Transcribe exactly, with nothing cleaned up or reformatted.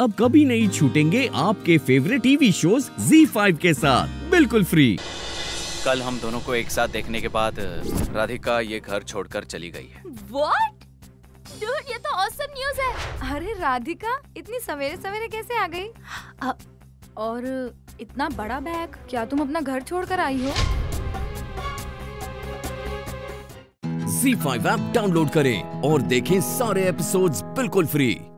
अब कभी नहीं छूटेंगे आपके favourite TV shows Zee five के साथ बिल्कुल फ्री। कल हम दोनों को एक साथ देखने के बाद राधिका ये घर छोड़कर चली गई है। What? Dude, ये तो awesome न्यूज़ है। अरे राधिका इतनी सवेरे सवेरे कैसे आ गई? और इतना बड़ा बैग, क्या तुम अपना घर छोड़कर आई हो? ज़ी फाइव ऐप डाउनलोड करें और देखें सारे एपिसोड्स बिल्कुल फ्री।